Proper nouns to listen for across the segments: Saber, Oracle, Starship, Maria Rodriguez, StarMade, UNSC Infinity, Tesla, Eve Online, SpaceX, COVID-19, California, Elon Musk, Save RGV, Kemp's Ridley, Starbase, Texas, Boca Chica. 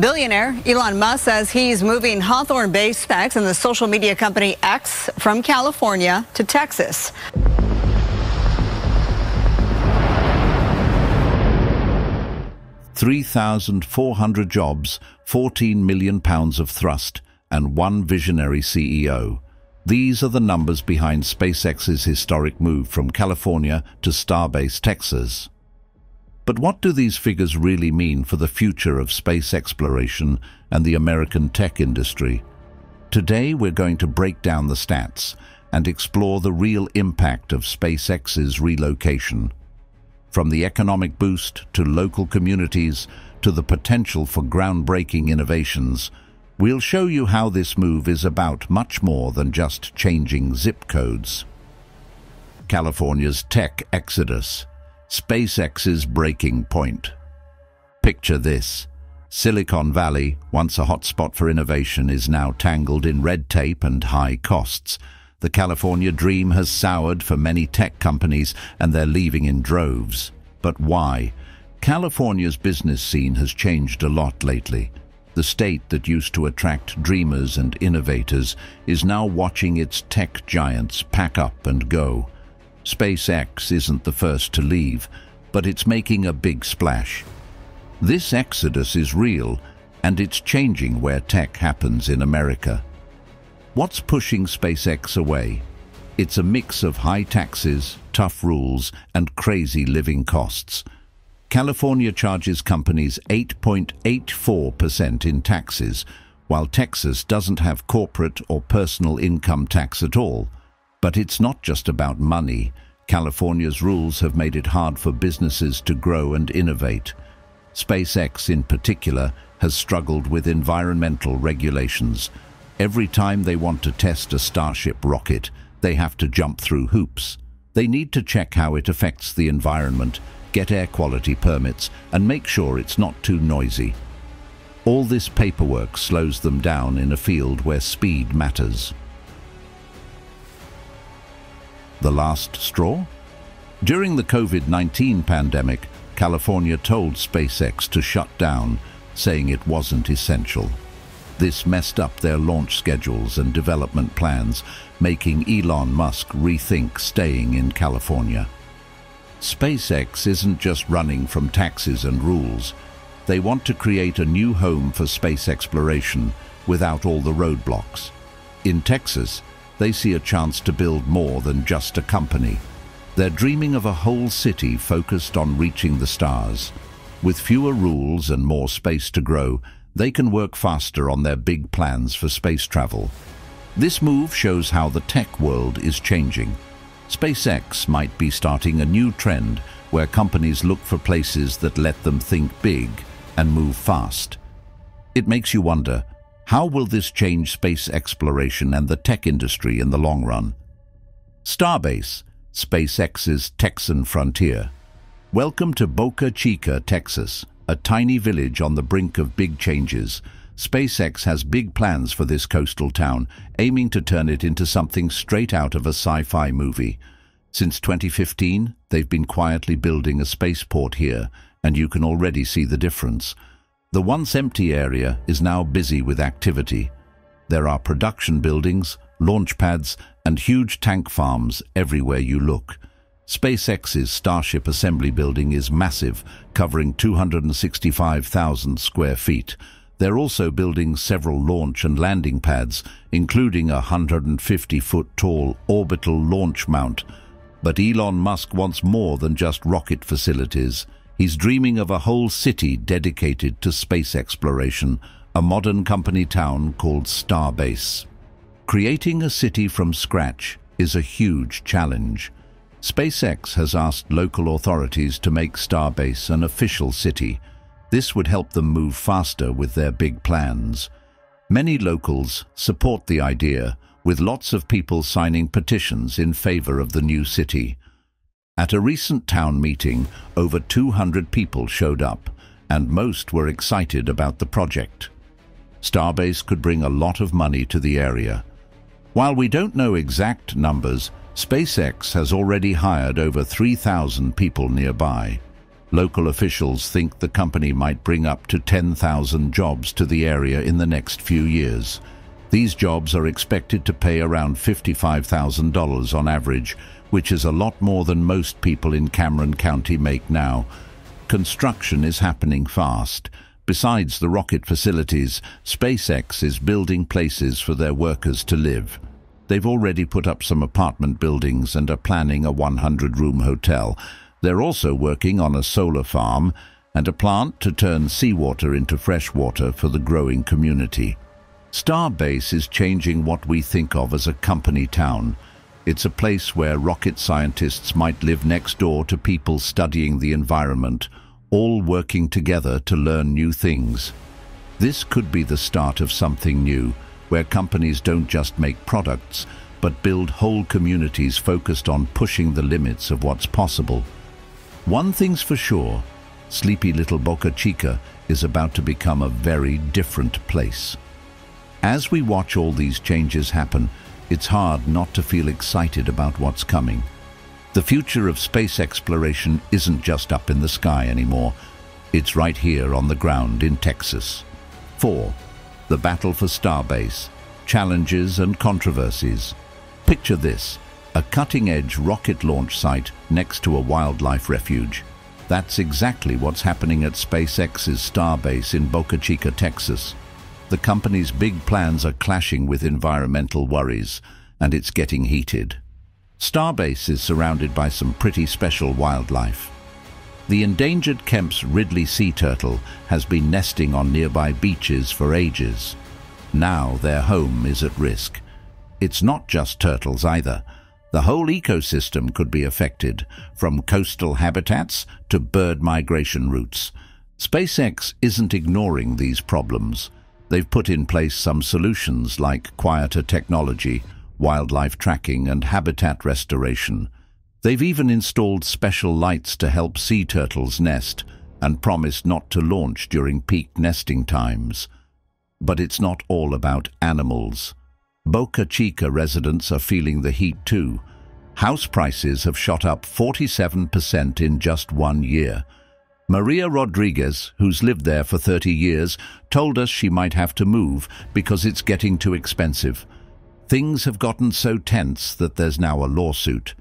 Billionaire Elon Musk says he's moving Hawthorne-based SpaceX and the social media company X from California to Texas. $3,400 jobs, 14 million pounds of thrust, and one visionary CEO. These are the numbers behind SpaceX's historic move from California to Starbase, Texas. But what do these figures really mean for the future of space exploration and the American tech industry? Today we're going to break down the stats and explore the real impact of SpaceX's relocation. From the economic boost to local communities to the potential for groundbreaking innovations, we'll show you how this move is about much more than just changing zip codes. California's tech exodus, SpaceX's breaking point. Picture this. Silicon Valley, once a hotspot for innovation, is now tangled in red tape and high costs. The California dream has soured for many tech companies, and they're leaving in droves. But why? California's business scene has changed a lot lately. The state that used to attract dreamers and innovators is now watching its tech giants pack up and go. SpaceX isn't the first to leave, but it's making a big splash. This exodus is real, and it's changing where tech happens in America. What's pushing SpaceX away? It's a mix of high taxes, tough rules, and crazy living costs. California charges companies 8.84% in taxes, while Texas doesn't have corporate or personal income tax at all. But it's not just about money. California's rules have made it hard for businesses to grow and innovate. SpaceX, in particular, has struggled with environmental regulations. Every time they want to test a Starship rocket, they have to jump through hoops. They need to check how it affects the environment, get air quality permits, and make sure it's not too noisy. All this paperwork slows them down in a field where speed matters. The last straw? During the COVID-19 pandemic, California told SpaceX to shut down, saying it wasn't essential. This messed up their launch schedules and development plans, making Elon Musk rethink staying in California. SpaceX isn't just running from taxes and rules. They want to create a new home for space exploration without all the roadblocks. In Texas, they see a chance to build more than just a company. They're dreaming of a whole city focused on reaching the stars. With fewer rules and more space to grow, they can work faster on their big plans for space travel. This move shows how the tech world is changing. SpaceX might be starting a new trend where companies look for places that let them think big and move fast. It makes you wonder, how will this change space exploration and the tech industry in the long run? Starbase, SpaceX's Texan frontier. Welcome to Boca Chica, Texas, a tiny village on the brink of big changes. SpaceX has big plans for this coastal town, aiming to turn it into something straight out of a sci-fi movie. Since 2015, they've been quietly building a spaceport here, and you can already see the difference. The once empty area is now busy with activity. There are production buildings, launch pads, and huge tank farms everywhere you look. SpaceX's Starship assembly building is massive, covering 265,000 square feet. They're also building several launch and landing pads, including a 150-foot-tall orbital launch mount. But Elon Musk wants more than just rocket facilities. He's dreaming of a whole city dedicated to space exploration, a modern company town called Starbase. Creating a city from scratch is a huge challenge. SpaceX has asked local authorities to make Starbase an official city. This would help them move faster with their big plans. Many locals support the idea, with lots of people signing petitions in favor of the new city. At a recent town meeting, over 200 people showed up, and most were excited about the project. Starbase could bring a lot of money to the area. While we don't know exact numbers, SpaceX has already hired over 3,000 people nearby. Local officials think the company might bring up to 10,000 jobs to the area in the next few years. These jobs are expected to pay around $55,000 on average, which is a lot more than most people in Cameron County make now. Construction is happening fast. Besides the rocket facilities, SpaceX is building places for their workers to live. They've already put up some apartment buildings and are planning a 100-room hotel. They're also working on a solar farm and a plant to turn seawater into fresh water for the growing community. Starbase is changing what we think of as a company town. It's a place where rocket scientists might live next door to people studying the environment, all working together to learn new things. This could be the start of something new, where companies don't just make products, but build whole communities focused on pushing the limits of what's possible. One thing's for sure, sleepy little Boca Chica is about to become a very different place. As we watch all these changes happen, it's hard not to feel excited about what's coming. The future of space exploration isn't just up in the sky anymore. It's right here on the ground in Texas. 4. The battle for Starbase, challenges and controversies. Picture this, a cutting-edge rocket launch site next to a wildlife refuge. That's exactly what's happening at SpaceX's Starbase in Boca Chica, Texas. The company's big plans are clashing with environmental worries, and it's getting heated. Starbase is surrounded by some pretty special wildlife. The endangered Kemp's Ridley sea turtle has been nesting on nearby beaches for ages. Now their home is at risk. It's not just turtles either. The whole ecosystem could be affected, from coastal habitats to bird migration routes. SpaceX isn't ignoring these problems. They've put in place some solutions like quieter technology, wildlife tracking and habitat restoration. They've even installed special lights to help sea turtles nest and promised not to launch during peak nesting times. But it's not all about animals. Boca Chica residents are feeling the heat too. House prices have shot up 47% in just 1 year. Maria Rodriguez, who's lived there for 30 years, told us she might have to move because it's getting too expensive. Things have gotten so tense that there's now a lawsuit.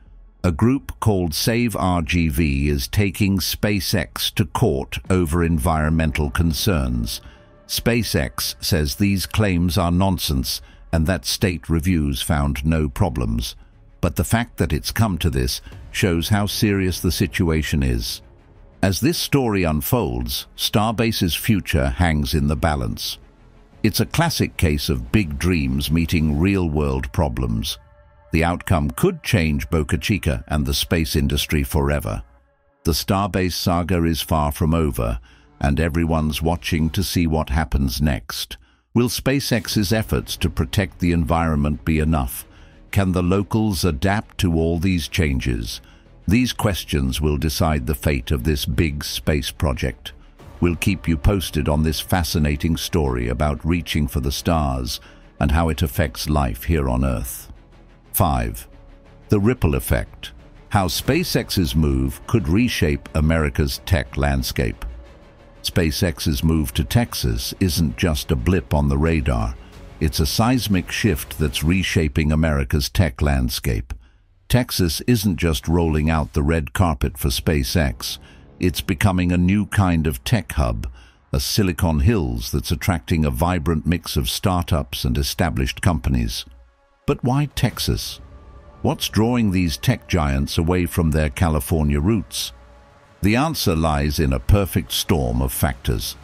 A group called Save RGV is taking SpaceX to court over environmental concerns. SpaceX says these claims are nonsense and that state reviews found no problems. But the fact that it's come to this shows how serious the situation is. As this story unfolds, Starbase's future hangs in the balance. It's a classic case of big dreams meeting real-world problems. The outcome could change Boca Chica and the space industry forever. The Starbase saga is far from over, and everyone's watching to see what happens next. Will SpaceX's efforts to protect the environment be enough? Can the locals adapt to all these changes? These questions will decide the fate of this big space project. We'll keep you posted on this fascinating story about reaching for the stars and how it affects life here on Earth. 5. The ripple effect. How SpaceX's move could reshape America's tech landscape. SpaceX's move to Texas isn't just a blip on the radar. It's a seismic shift that's reshaping America's tech landscape. Texas isn't just rolling out the red carpet for SpaceX. It's becoming a new kind of tech hub, a Silicon Hills that's attracting a vibrant mix of startups and established companies. But why Texas? What's drawing these tech giants away from their California roots? The answer lies in a perfect storm of factors.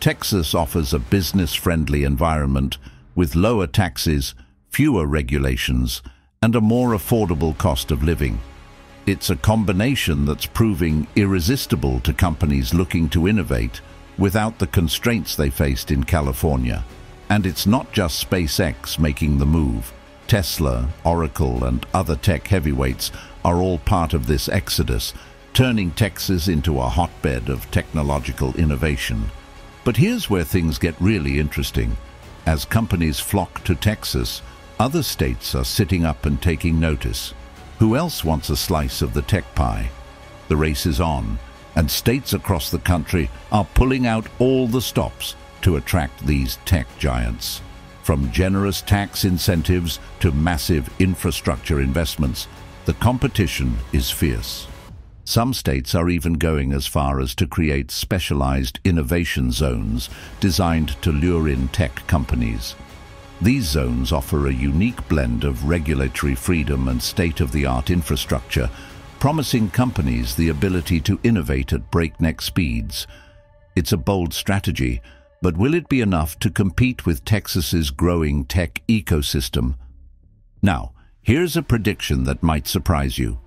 Texas offers a business-friendly environment with lower taxes, fewer regulations, and a more affordable cost of living. It's a combination that's proving irresistible to companies looking to innovate without the constraints they faced in California. And it's not just SpaceX making the move. Tesla, Oracle, and other tech heavyweights are all part of this exodus, turning Texas into a hotbed of technological innovation. But here's where things get really interesting. As companies flock to Texas, other states are sitting up and taking notice. Who else wants a slice of the tech pie? The race is on, and states across the country are pulling out all the stops to attract these tech giants. From generous tax incentives to massive infrastructure investments, the competition is fierce. Some states are even going as far as to create specialized innovation zones designed to lure in tech companies. These zones offer a unique blend of regulatory freedom and state-of-the-art infrastructure, promising companies the ability to innovate at breakneck speeds. It's a bold strategy, but will it be enough to compete with Texas's growing tech ecosystem? Now, here's a prediction that might surprise you.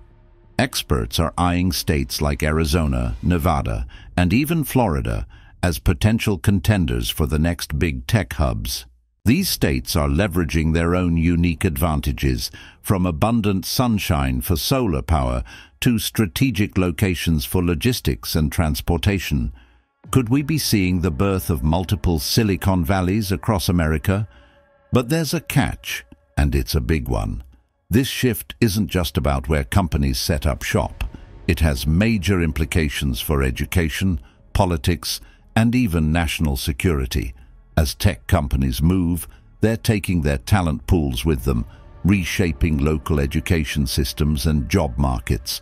Experts are eyeing states like Arizona, Nevada, and even Florida as potential contenders for the next big tech hubs. These states are leveraging their own unique advantages, from abundant sunshine for solar power to strategic locations for logistics and transportation. Could we be seeing the birth of multiple Silicon Valleys across America? But there's a catch, and it's a big one. This shift isn't just about where companies set up shop. It has major implications for education, politics, and even national security. As tech companies move, they're taking their talent pools with them, reshaping local education systems and job markets.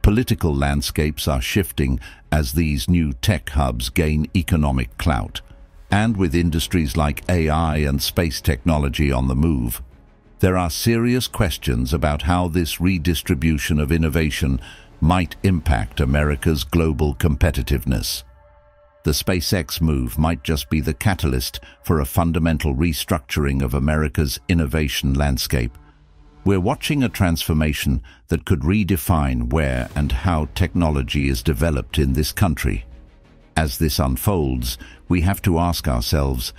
Political landscapes are shifting as these new tech hubs gain economic clout, and with industries like AI and space technology on the move. There are serious questions about how this redistribution of innovation might impact America's global competitiveness. The SpaceX move might just be the catalyst for a fundamental restructuring of America's innovation landscape. We're watching a transformation that could redefine where and how technology is developed in this country. As this unfolds, we have to ask ourselves,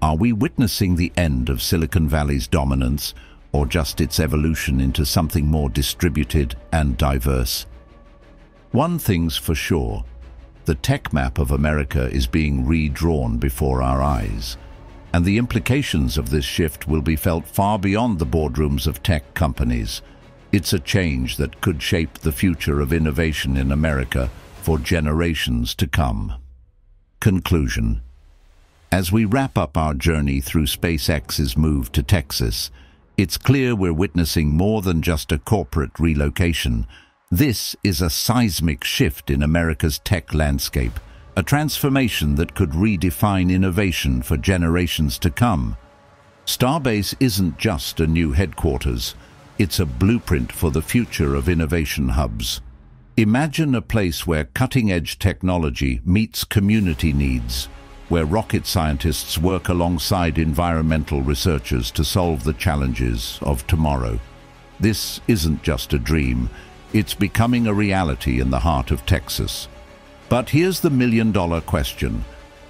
are we witnessing the end of Silicon Valley's dominance, or just its evolution into something more distributed and diverse? One thing's for sure, the tech map of America is being redrawn before our eyes, and the implications of this shift will be felt far beyond the boardrooms of tech companies. It's a change that could shape the future of innovation in America for generations to come. Conclusion. As we wrap up our journey through SpaceX's move to Texas, it's clear we're witnessing more than just a corporate relocation. This is a seismic shift in America's tech landscape, a transformation that could redefine innovation for generations to come. Starbase isn't just a new headquarters, it's a blueprint for the future of innovation hubs. Imagine a place where cutting-edge technology meets community needs, where rocket scientists work alongside environmental researchers to solve the challenges of tomorrow. This isn't just a dream, it's becoming a reality in the heart of Texas. But here's the million-dollar question.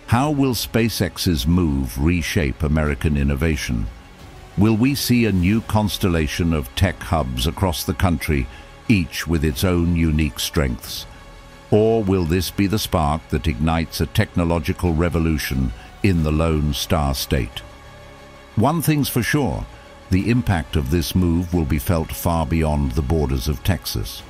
How will SpaceX's move reshape American innovation? Will we see a new constellation of tech hubs across the country, each with its own unique strengths? Or will this be the spark that ignites a technological revolution in the Lone Star State? One thing's for sure, the impact of this move will be felt far beyond the borders of Texas.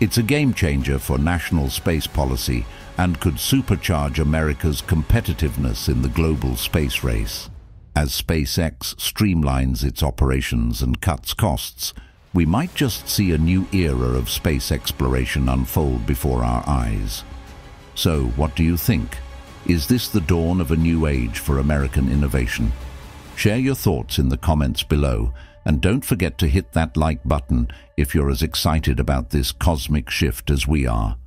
It's a game-changer for national space policy and could supercharge America's competitiveness in the global space race. As SpaceX streamlines its operations and cuts costs, we might just see a new era of space exploration unfold before our eyes. So, what do you think? Is this the dawn of a new age for American innovation? Share your thoughts in the comments below, and don't forget to hit that like button if you're as excited about this cosmic shift as we are.